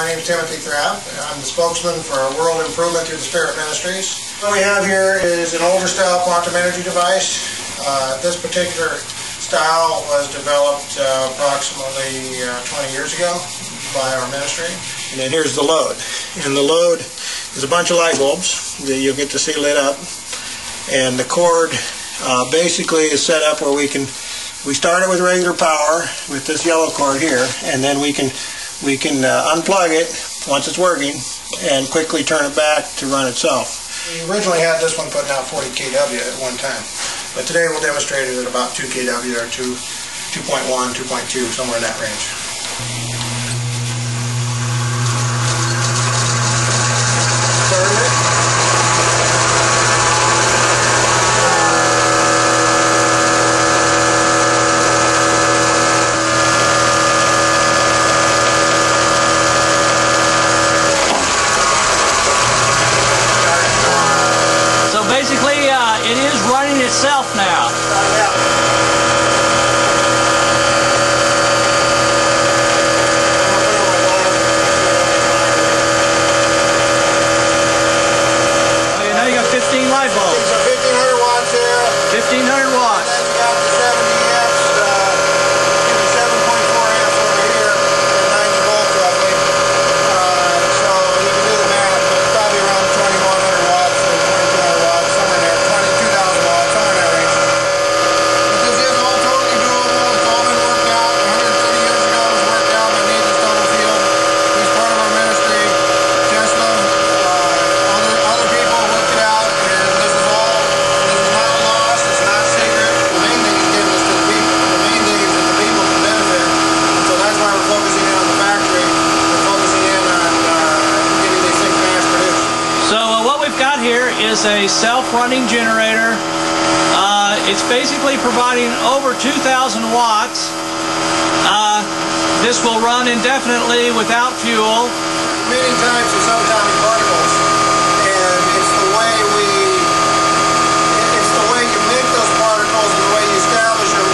My name is Timothy Thrapp. I'm the spokesman for World Improvement Through the Spirit Ministries. What we have here is an older style quantum energy device. This particular style was developed approximately 20 years ago by our ministry. And then here's the load. And the load is a bunch of light bulbs that you'll get to see lit up. And the cord basically is set up where we start it with regular power with this yellow cord here, and then we can unplug it once it's working and quickly turn it back to run itself. We originally had this one putting out 40 kW at one time, but today we'll demonstrate it at about 2 kW or 2.1, 2.2, somewhere in that range. Basically, it is running itself now. Okay, now you got 15 light bulbs. 1500 watts here. 1500 watts. And then you got 70 amps, 7.4 amps over here, and 90 volts roughly. So you can do the math, but probably around 2100 watts or 2200 watts. Is a self-running generator. It's basically providing over 2,000 watts. This will run indefinitely without fuel. Many times it's subatomic particles, and it's the way you make those particles and the way you establish them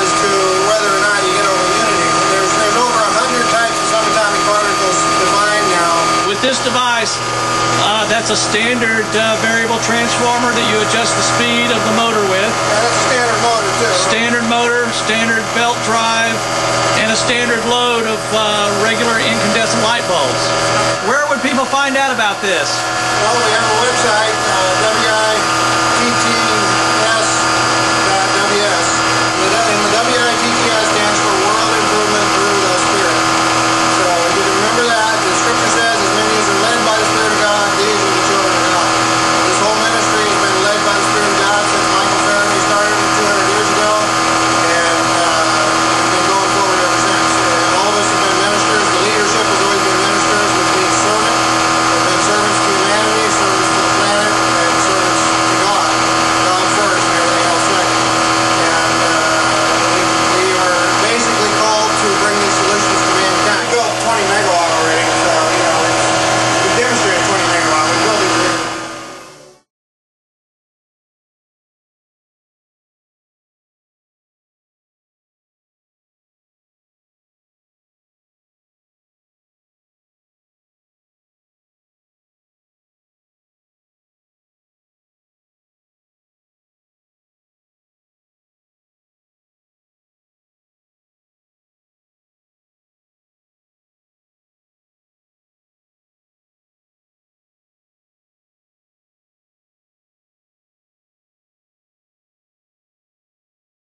as to whether or not you get over unity. There's over 100 types of subatomic particles defined now. With this device, that's a standard variable transformer that you adjust the speed of the motor with. Yeah, that's a standard motor too. Standard motor, standard belt drive, and a standard load of regular incandescent light bulbs. Where would people find out about this? Well, we have a website,